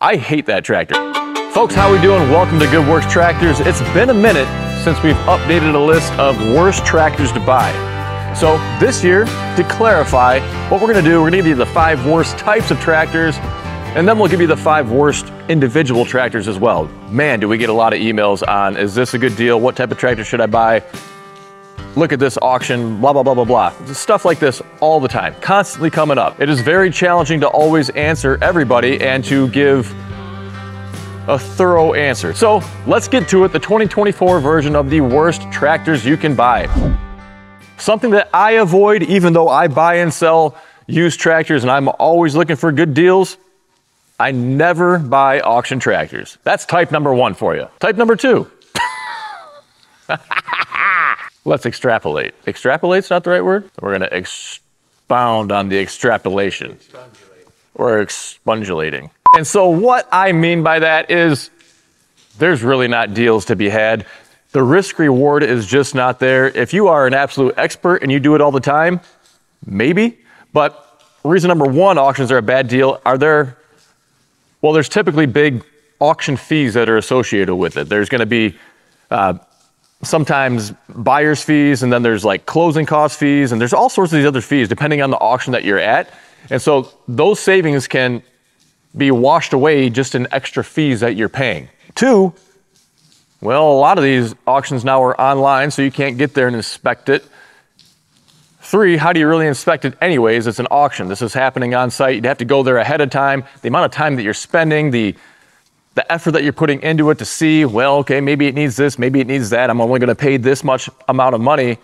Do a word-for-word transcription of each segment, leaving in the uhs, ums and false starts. I hate that tractor. Folks, how we doing? Welcome to Good Works Tractors. It's been a minute since we've updated a list of worst tractors to buy. So this year, to clarify what we're gonna do, we're gonna give you the five worst types of tractors, and then we'll give you the five worst individual tractors as well. Man, do we get a lot of emails on, is this a good deal? What type of tractor should I buy? Look at this auction, blah, blah, blah, blah, blah. Stuff like this all the time, constantly coming up. It is very challenging to always answer everybody and to give a thorough answer. So let's get to it, the twenty twenty-four version of the worst tractors you can buy. Something that I avoid, even though I buy and sell used tractors and I'm always looking for good deals, I never buy auction tractors. That's type number one for you. Type number two. Let's extrapolate. Extrapolate's not the right word. We're gonna expound on the extrapolation. Or expungulating. And so what I mean by that is there's really not deals to be had. The risk reward is just not there. If you are an absolute expert and you do it all the time, maybe. But reason number one auctions are a bad deal are there, well, there's typically big auction fees that are associated with it. There's gonna be uh, sometimes buyer's fees, and then there's like closing cost fees, and there's all sorts of these other fees depending on the auction that you're at. And so those savings can be washed away just in extra fees that you're paying. Two, well, a lot of these auctions now are online, so you can't get there and inspect it. Three, how do you really inspect it anyways? It's an auction. This is happening on site. You'd have to go there ahead of time. The amount of time that you're spending, the the effort that you're putting into it to see, well, okay, maybe it needs this, maybe it needs that. I'm only gonna pay this much amount of money.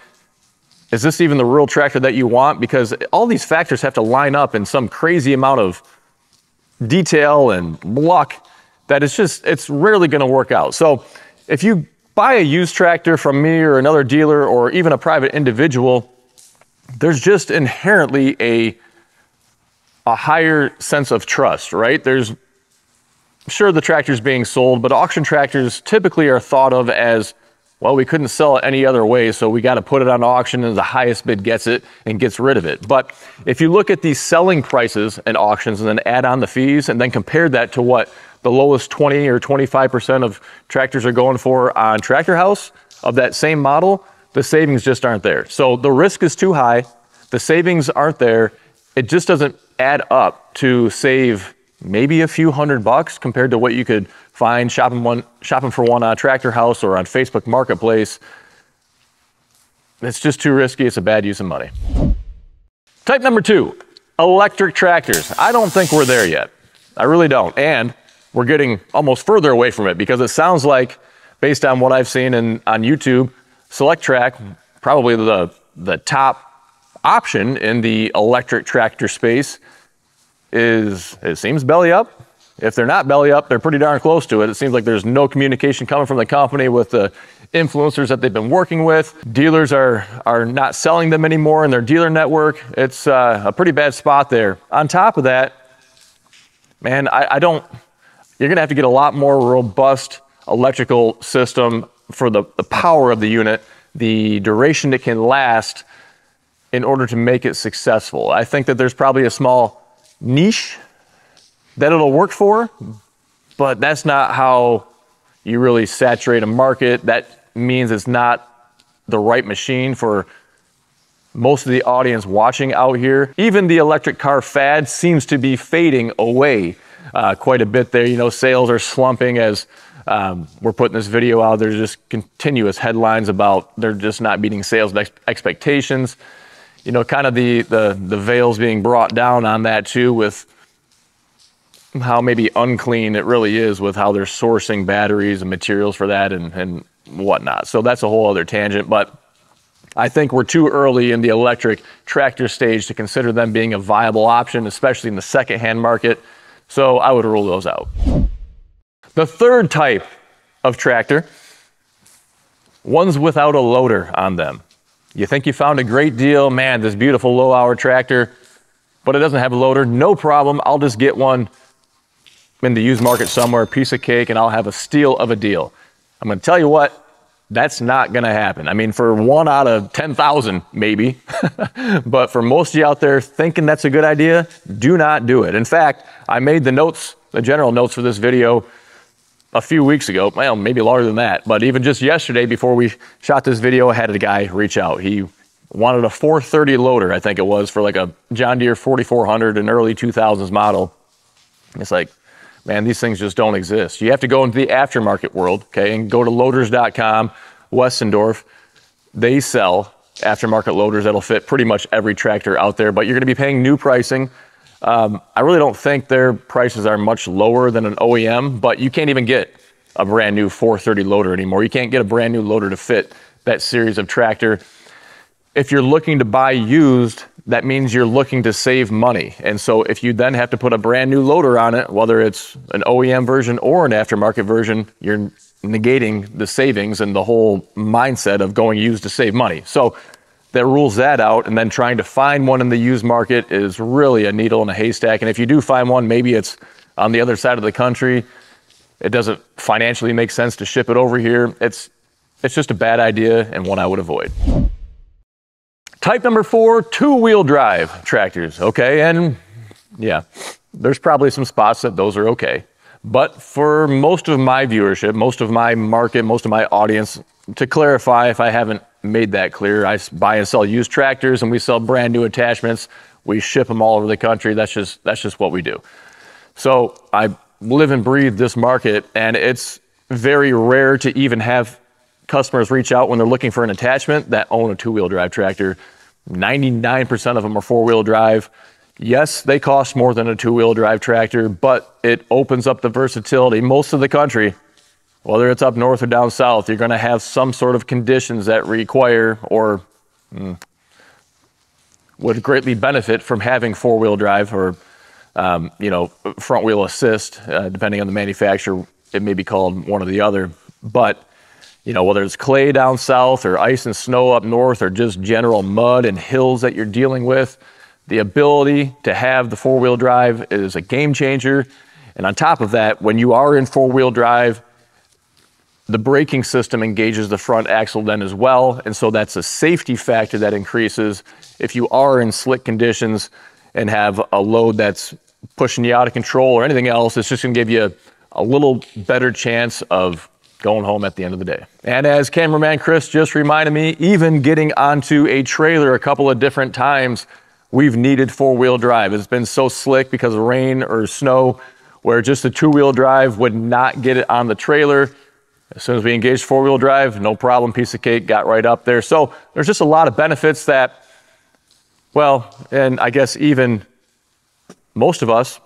Is this even the real tractor that you want? Because all these factors have to line up in some crazy amount of detail and luck that it's just, it's rarely gonna work out. So if you buy a used tractor from me or another dealer or even a private individual, there's just inherently a, a higher sense of trust, right? There's sure the tractor's being sold, but auction tractors typically are thought of as, well, we couldn't sell it any other way, so we got to put it on auction and the highest bid gets it and gets rid of it. But if you look at the selling prices and auctions and then add on the fees and then compare that to what the lowest twenty or twenty-five percent of tractors are going for on Tractor House of that same model, the savings just aren't there. So the risk is too high, the savings aren't there, it just doesn't add up to save maybe a few hundred bucks compared to what you could find shopping one shopping for one on Tractor House or on Facebook Marketplace. It's just too risky, it's a bad use of money. Type number two, electric tractors. I don't think we're there yet. I really don't. And we're getting almost further away from it because it sounds like, based on what I've seen in, on YouTube, Select Track, probably the, the top option in the electric tractor space, is, it seems belly up. If they're not belly up, they're pretty darn close to it. It seems like there's no communication coming from the company with the influencers that they've been working with. Dealers are, are not selling them anymore in their dealer network. It's uh, a pretty bad spot there. On top of that, man, I, I don't, you're gonna have to get a lot more robust electrical system for the, the power of the unit, the duration it can last in order to make it successful. I think that there's probably a small niche that it'll work for, but that's not how you really saturate a market. That means it's not the right machine for most of the audience watching out here. Even the electric car fad seems to be fading away uh, quite a bit there. You know, sales are slumping as um, we're putting this video out. There's just continuous headlines about they're just not meeting sales ex- expectations. You know, kind of the, the, the veils being brought down on that too with how maybe unclean it really is with how they're sourcing batteries and materials for that and, and whatnot. So that's a whole other tangent, but I think we're too early in the electric tractor stage to consider them being a viable option, especially in the secondhand market. So I would rule those out. The third type of tractor, ones without a loader on them. You think you found a great deal, man, this beautiful low hour tractor, but it doesn't have a loader, no problem, I'll just get one in the used market somewhere, a piece of cake, and I'll have a steal of a deal. I'm gonna tell you what, that's not gonna happen. I mean, for one out of ten thousand, maybe, but for most of you out there thinking that's a good idea, do not do it. In fact, I made the notes the general notes for this video a few weeks ago, well, maybe longer than that, but even just yesterday before we shot this video, I had a guy reach out. He wanted a four thirty loader, I think it was, for like a John Deere forty-four hundred, an early two thousands model. It's like, man, these things just don't exist. You have to go into the aftermarket world, okay, and go to loaders dot com, Westendorf. They sell aftermarket loaders that'll fit pretty much every tractor out there, but you're going to be paying new pricing. Um, I really don't think their prices are much lower than an O E M, but you can't even get a brand new four thirty loader anymore. You can't get a brand new loader to fit that series of tractor. If you're looking to buy used, that means you're looking to save money. And so if you then have to put a brand new loader on it, whether it's an O E M version or an aftermarket version, you're negating the savings and the whole mindset of going used to save money. So that rules that out, and then trying to find one in the used market is really a needle in a haystack. And if you do find one, maybe it's on the other side of the country. It doesn't financially make sense to ship it over here. It's, it's just a bad idea and one I would avoid. Type number four, two-wheel drive tractors, okay? And yeah, there's probably some spots that those are okay. But for most of my viewership, most of my market, most of my audience, to clarify if I haven't made that clear, I buy and sell used tractors and we sell brand new attachments. We ship them all over the country. That's just, that's just what we do. So I live and breathe this market, and it's very rare to even have customers reach out when they're looking for an attachment that own a two-wheel drive tractor. ninety-nine percent of them are four-wheel drive. Yes, they cost more than a two-wheel drive tractor, but it opens up the versatility. Most of the country, whether it's up north or down south, you're going to have some sort of conditions that require or mm, would greatly benefit from having four-wheel drive or um, you know, front-wheel assist, uh, depending on the manufacturer. It may be called one or the other, but you know, whether it's clay down south or ice and snow up north or just general mud and hills that you're dealing with, the ability to have the four-wheel drive is a game changer. And on top of that, when you are in four-wheel drive, the braking system engages the front axle then as well. And so that's a safety factor that increases. If you are in slick conditions and have a load that's pushing you out of control or anything else, it's just gonna give you a, a little better chance of going home at the end of the day. And as cameraman Chris just reminded me, even getting onto a trailer a couple of different times, we've needed four-wheel drive. It's been so slick because of rain or snow, where just the two-wheel drive would not get it on the trailer. As soon as we engaged four-wheel drive, no problem, piece of cake, got right up there. So there's just a lot of benefits that, well, and I guess even most of us,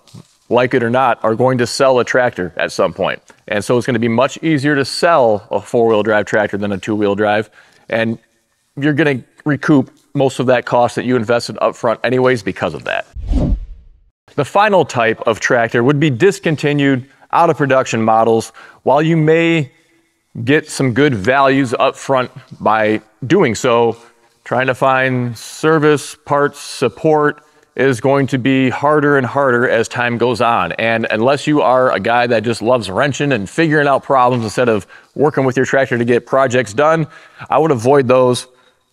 like it or not, are going to sell a tractor at some point. And so it's going to be much easier to sell a four-wheel drive tractor than a two-wheel drive. And you're going to recoup most of that cost that you invested up front anyways because of that. The final type of tractor would be discontinued, out of production models. While you may get some good values up front by doing so, trying to find service, parts, support is going to be harder and harder as time goes on. And unless you are a guy that just loves wrenching and figuring out problems instead of working with your tractor to get projects done, I would avoid those.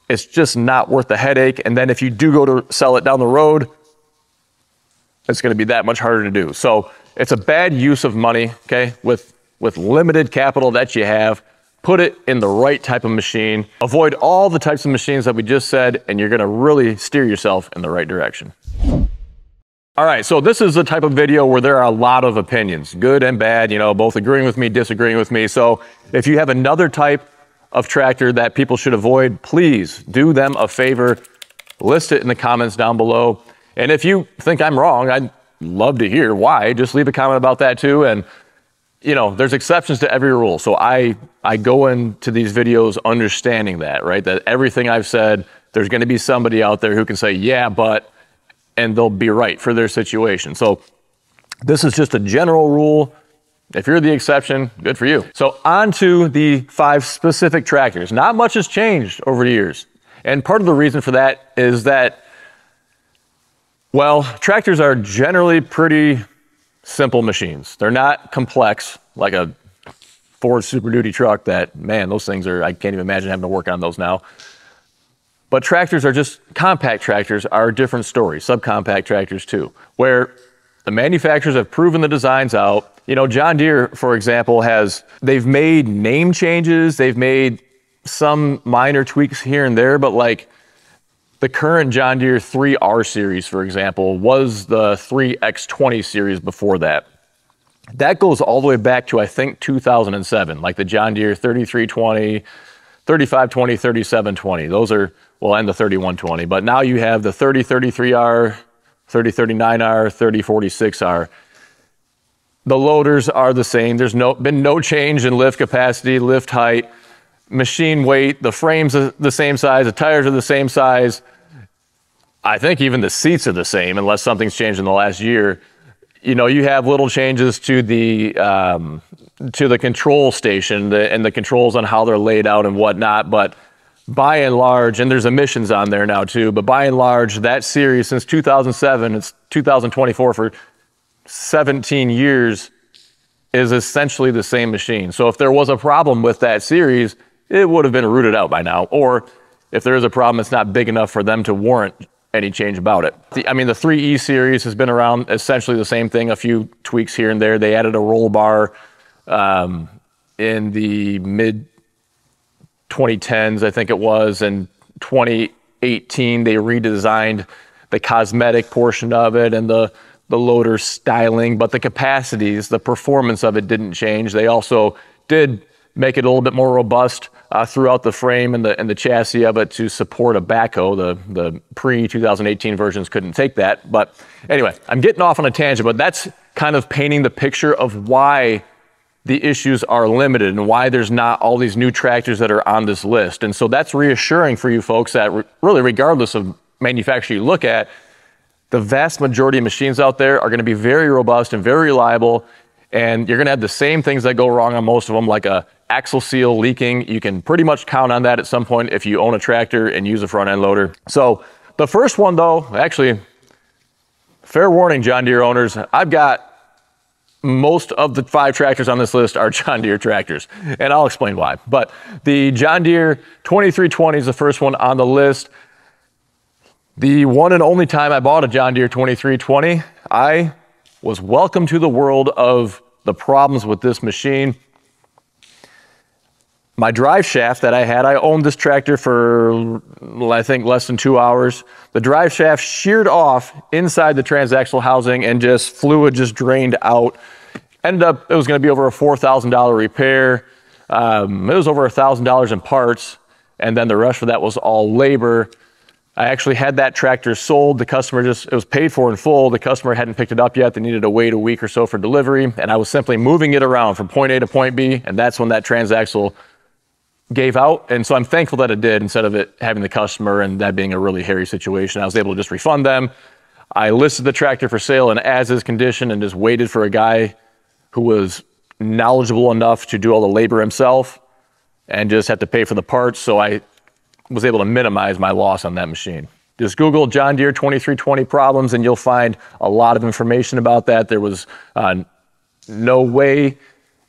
It's just not worth the headache. And then if you do go to sell it down the road, it's going to be that much harder to do. So it's a bad use of money, okay? With, with limited capital that you have, put it in the right type of machine. Avoid all the types of machines that we just said, and you're going to really steer yourself in the right direction. All right, so this is the type of video where there are a lot of opinions, good and bad, you know, both agreeing with me, disagreeing with me. So if you have another type of tractor that people should avoid, please do them a favor, list it in the comments down below. And if you think I'm wrong, I'd love to hear why. Just leave a comment about that too. And you know, there's exceptions to every rule. So I, I go into these videos understanding that, right? That everything I've said, there's gonna be somebody out there who can say, yeah, but, and they'll be right for their situation. So this is just a general rule. If you're the exception, good for you. So on to the five specific tractors. Not much has changed over the years. And part of the reason for that is that, well, tractors are generally pretty simple machines. They're not complex like a Ford Super Duty truck that, man, those things are, I can't even imagine having to work on those now. But tractors are just, compact tractors are a different story, subcompact tractors too, where The manufacturers have proven the designs out. You know, John Deere, for example, has, they've made name changes, they've made some minor tweaks here and there, but like the current John Deere three R series, for example, was the three X twenty series before that. That goes all the way back to, I think, two thousand seven, like the John Deere thirty-three twenty, thirty-five twenty, thirty-seven twenty. Those are, well, and the thirty-one twenty, but now you have the thirty thirty-three R, thirty thirty-nine R, thirty forty-six R. The loaders are the same. There's no, been no change in lift capacity, lift height, machine weight. The frames are the same size. The tires are the same size. I think even the seats are the same, unless something's changed in the last year. You know, you have little changes to the um, to the control station the, and the controls on how they're laid out and whatnot, but by and large, and there's emissions on there now too, but by and large, that series since two thousand seven, it's two thousand twenty-four, for seventeen years, is essentially the same machine. So if there was a problem with that series, it would have been rooted out by now. Or if there is a problem, it's not big enough for them to warrant any change about it. The, I mean, the three E series has been around essentially the same thing, a few tweaks here and there. They added a roll bar um, in the mid twenty tens, I think it was, and twenty eighteen they redesigned the cosmetic portion of it and the the loader styling, but the capacities, the performance of it didn't change. They also did make it a little bit more robust uh, throughout the frame and the and the chassis of it to support a backhoe. The the pre-two thousand eighteen versions couldn't take that. But anyway, I'm getting off on a tangent, but that's kind of painting the picture of why the issues are limited and why there's not all these new tractors that are on this list. And so that's reassuring for you folks that re really regardless of manufacturer you look at, the vast majority of machines out there are gonna be very robust and very reliable, and you're gonna have the same things that go wrong on most of them, like a axle seal leaking. You can pretty much count on that at some point if you own a tractor and use a front end loader. So the first one though, actually, fair warning, John Deere owners, I've got most of the five tractors on this list are John Deere tractors, and I'll explain why. But the John Deere twenty-three twenty is the first one on the list. The one and only time I bought a John Deere twenty-three twenty, I was welcome to the world of the problems with this machine. My drive shaft that I had, I owned this tractor for, I think, less than two hours. The drive shaft sheared off inside the transaxle housing and just fluid just drained out. Ended up, it was gonna be over a four thousand dollar repair. Um, it was over one thousand dollars in parts, and then the rest of that was all labor. I actually had that tractor sold. The customer just, it was paid for in full. The customer hadn't picked it up yet. They needed to wait a week or so for delivery, and I was simply moving it around from point A to point B, and that's when that transaxle gave out. And so I'm thankful that it did, instead of it having the customer and that being a really hairy situation. I was able to just refund them. I listed the tractor for sale in as-is condition and just waited for a guy who was knowledgeable enough to do all the labor himself and just had to pay for the parts. So I was able to minimize my loss on that machine. Just Google John Deere twenty-three twenty problems and you'll find a lot of information about that. There was uh, no way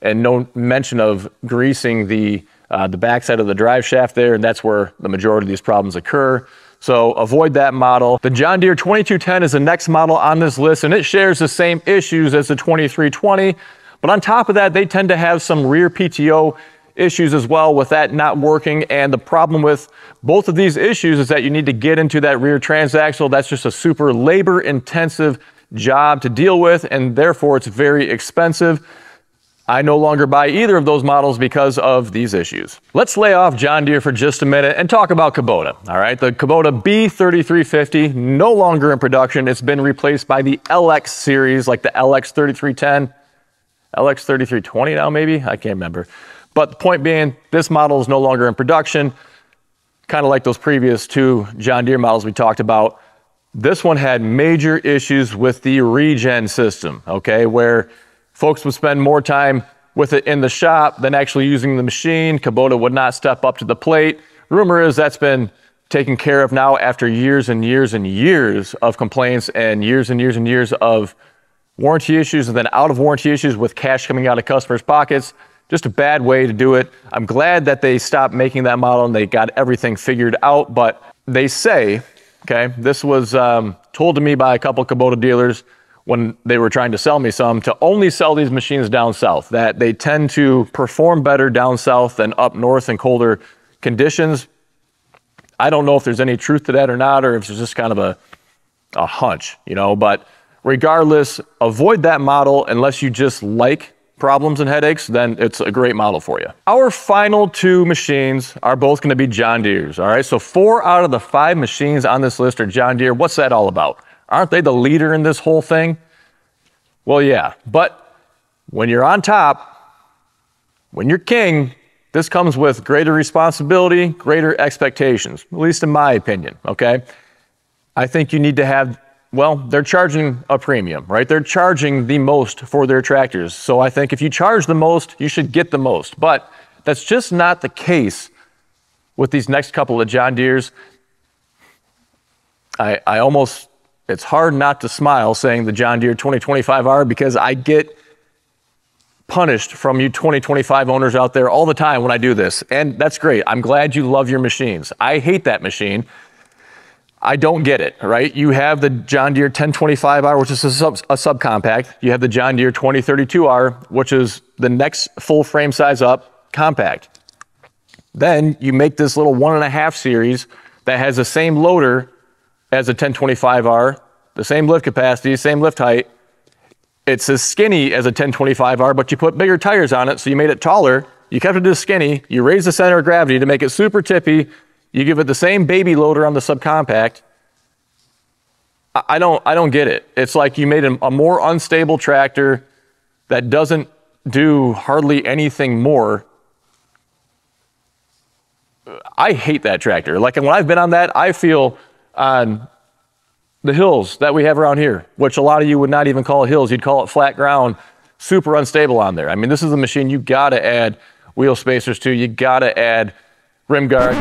and no mention of greasing the Uh, the backside of the drive shaft there, and that's where the majority of these problems occur. So avoid that model. The John Deere twenty-two ten is the next model on this list, and it shares the same issues as the twenty-three twenty, but on top of that, they tend to have some rear P T O issues as well, with that not working. And the problem with both of these issues is that you need to get into that rear transaxle. That's just a super labor-intensive job to deal with, and therefore it's very expensive. I no longer buy either of those models because of these issues. Let's lay off John Deere for just a minute and talk about Kubota, all right? The Kubota B thirty-three fifty, no longer in production. It's been replaced by the L X series, like the L X thirty-three ten, L X thirty-three twenty now maybe? I can't remember. But the point being, this model is no longer in production, kind of like those previous two John Deere models we talked about. This one had major issues with the regen system, okay, where folks would spend more time with it in the shop than actually using the machine. Kubota would not step up to the plate. Rumor is that's been taken care of now after years and years and years of complaints and years and years and years of warranty issues and then out of warranty issues with cash coming out of customers' pockets. Just a bad way to do it. I'm glad that they stopped making that model and they got everything figured out, but they say, okay, this was um, told to me by a couple Kubota dealers, when they were trying to sell me some, to only sell these machines down south, that they tend to perform better down south than up north in colder conditions. I don't know if there's any truth to that or not, or if it's just kind of a, a hunch, you know, but regardless, avoid that model unless you just like problems and headaches, then it's a great model for you. Our final two machines are both gonna be John Deere's, all right? So four out of the five machines on this list are John Deere. What's that all about? Aren't they the leader in this whole thing? Well, yeah, but when you're on top, when you're king, this comes with greater responsibility, greater expectations, at least in my opinion, okay? I think you need to have, well, they're charging a premium, right? They're charging the most for their tractors. So I think if you charge the most, you should get the most, but that's just not the case with these next couple of John Deere's. I, I almost, it's hard not to smile saying the John Deere twenty twenty-five R, because I get punished from you twenty twenty-five owners out there all the time when I do this. And that's great. I'm glad you love your machines. I hate that machine. I don't get it, right? You have the John Deere ten twenty-five R, which is a, sub, a subcompact. You have the John Deere twenty thirty-two R, which is the next full frame size up compact. Then you make this little one and a half series that has the same loader as a ten twenty-five R, the same lift capacity, same lift height. It's as skinny as a ten twenty-five R, but you put bigger tires on it, so you made it taller. You kept it as skinny. You raised the center of gravity to make it super tippy. You give it the same baby loader on the subcompact. I, I don't, I don't get it. It's like you made a, a more unstable tractor that doesn't do hardly anything more. I hate that tractor. Like, and when I've been on that, I feel on the hills that we have around here, which a lot of you would not even call hills, you'd call it flat ground, super unstable on there. I mean, this is a machine you gotta add wheel spacers to, you gotta add rim guard.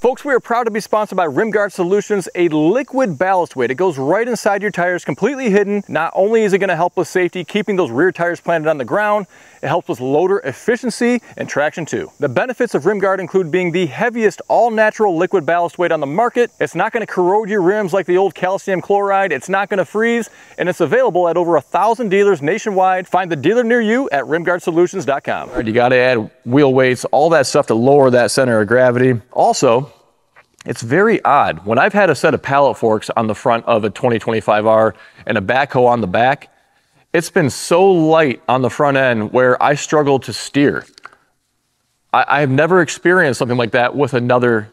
Folks, we are proud to be sponsored by RimGuard Solutions, a liquid ballast weight. It goes right inside your tires, completely hidden. Not only is it gonna help with safety, keeping those rear tires planted on the ground, it helps with loader efficiency and traction too. The benefits of RimGuard include being the heaviest all-natural liquid ballast weight on the market. It's not gonna corrode your rims like the old calcium chloride. It's not gonna freeze, and it's available at over a thousand dealers nationwide. Find the dealer near you at rim guard solutions dot com. All right, you gotta add wheel weights, all that stuff to lower that center of gravity. Also, it's very odd. When I've had a set of pallet forks on the front of a twenty twenty-five R and a backhoe on the back, it's been so light on the front end where I struggle to steer. I, I've never experienced something like that with another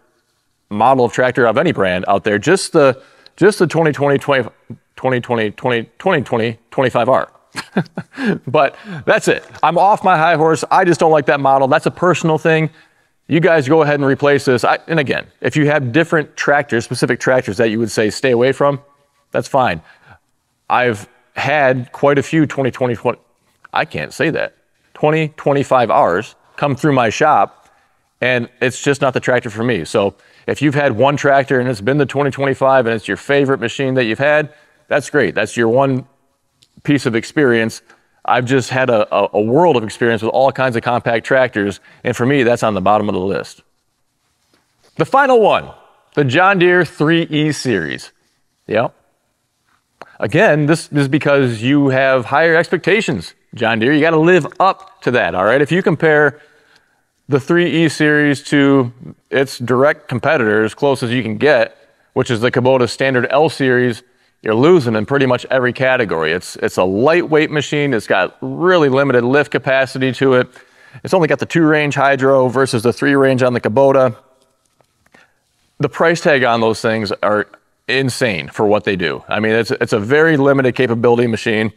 model of tractor of any brand out there. Just the just the twenty twenty, twenty twenty, twenty twenty, twenty twenty, twenty-five R. But that's it. I'm off my high horse. I just don't like that model. That's a personal thing. You guys go ahead and replace this. I, and again, if you have different tractors, specific tractors that you would say stay away from, that's fine. I've had quite a few twenty twenty, twenty, I can't say that, twenty twenty-five R's come through my shop, and it's just not the tractor for me. So if you've had one tractor and it's been the twenty twenty-five and it's your favorite machine that you've had, that's great. That's your one piece of experience. I've just had a, a, a world of experience with all kinds of compact tractors, and for me, that's on the bottom of the list. The final one, the John Deere three E series. Yep. Again, this is because you have higher expectations, John Deere. You gotta live up to that, all right? If you compare the three E series to its direct competitor, as close as you can get, which is the Kubota standard L series, you're losing in pretty much every category. It's, it's a lightweight machine. It's got really limited lift capacity to it. It's only got the two range hydro versus the three range on the Kubota. The price tag on those things are insane for what they do. I mean, it's, it's a very limited capability machine.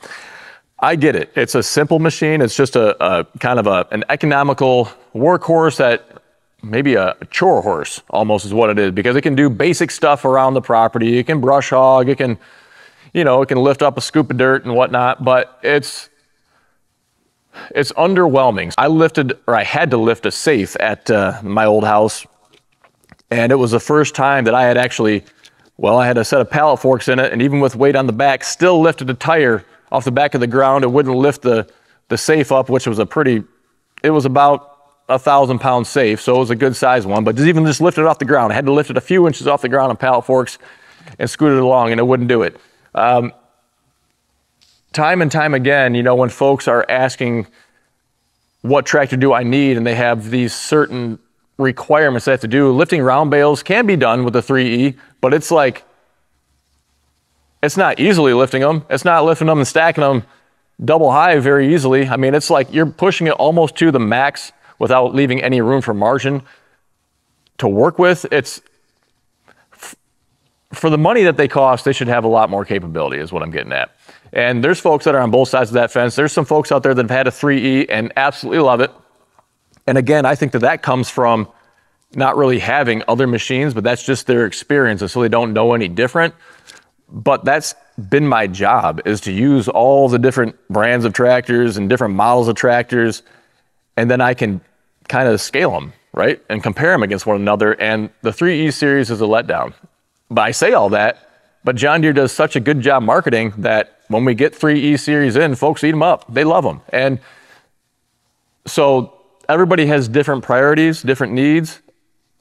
I get it. It's a simple machine. It's just a, a kind of a, an economical workhorse that maybe a chore horse almost is what it is, because it can do basic stuff around the property. It can brush hog, it can, you know, it can lift up a scoop of dirt and whatnot, but it's, it's underwhelming. I lifted, or I had to lift a safe at uh, my old house, and it was the first time that I had actually, well, I had a set of pallet forks in it, and even with weight on the back, still lifted a tire off the back of the ground. It wouldn't lift the, the safe up, which was a pretty, it was about a thousand pound safe, so it was a good size one, but just even just lift it off the ground. I had to lift it a few inches off the ground on pallet forks and scoot it along, and it wouldn't do it. Um, time and time again, you know, when folks are asking, what tractor do I need? And they have these certain requirements they have to do. Lifting round bales can be done with the three E, but it's like, it's not easily lifting them. It's not lifting them and stacking them double high very easily. I mean, it's like you're pushing it almost to the max without leaving any room for margin to work with. It's, for the money that they cost, they should have a lot more capability is what I'm getting at. And there's folks that are on both sides of that fence. There's some folks out there that have had a three E and absolutely love it. And again, I think that that comes from not really having other machines, but that's just their experience. And so they don't know any different. But that's been my job, is to use all the different brands of tractors and different models of tractors. And then I can kind of scale them, right? And compare them against one another. And the three E series is a letdown. But I say all that, but John Deere does such a good job marketing that when we get three E series in, folks eat them up. They love them. And so everybody has different priorities, different needs.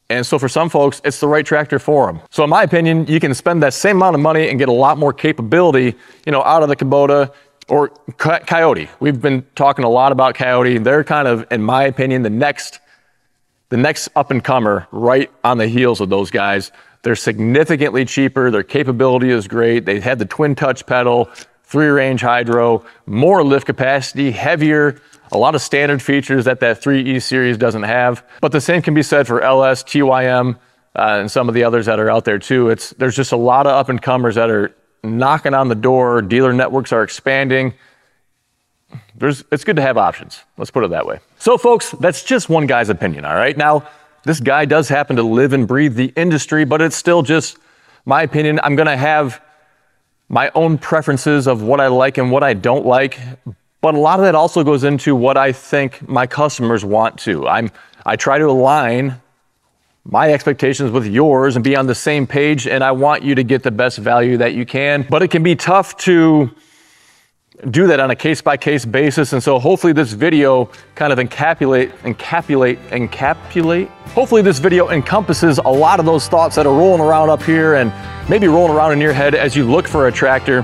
And so for some folks, it's the right tractor for them. So in my opinion, you can spend that same amount of money and get a lot more capability, you know, out of the Kubota or Kioti. We've been talking a lot about Kioti. They're kind of, in my opinion, the next, the next up and comer right on the heels of those guys. They're significantly cheaper. Their capability is great. They had the twin touch pedal, three range hydro, more lift capacity, heavier, a lot of standard features that that three E series doesn't have. But the same can be said for L S, T Y M, uh, and some of the others that are out there too. It's, there's just a lot of up and comers that are knocking on the door. Dealer networks are expanding. There's, it's good to have options. Let's put it that way. So folks, that's just one guy's opinion, all right? Now, this guy does happen to live and breathe the industry, but it's still just my opinion. I'm going to have my own preferences of what I like and what I don't like, but a lot of that also goes into what I think my customers want to. I'm, I try to align my expectations with yours and be on the same page, and I want you to get the best value that you can, but it can be tough to do that on a case-by-case basis. And so hopefully this video kind of encapsulate, encapsulate, encapsulate. Hopefully this video encompasses a lot of those thoughts that are rolling around up here and maybe rolling around in your head as you look for a tractor.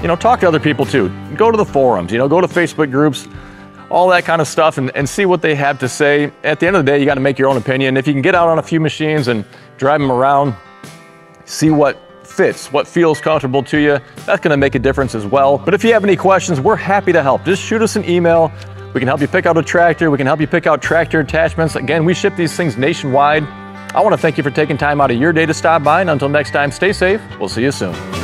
You know, talk to other people too. Go to the forums, you know, go to Facebook groups, all that kind of stuff, and, and see what they have to say. At the end of the day, you got to make your own opinion. If you can get out on a few machines and drive them around, see what fits, what feels comfortable to you, that's going to make a difference as well. But if you have any questions, we're happy to help. Just shoot us an email. We can help you pick out a tractor. We can help you pick out tractor attachments. Again, we ship these things nationwide. I want to thank you for taking time out of your day to stop by, and until next time, stay safe. We'll see you soon.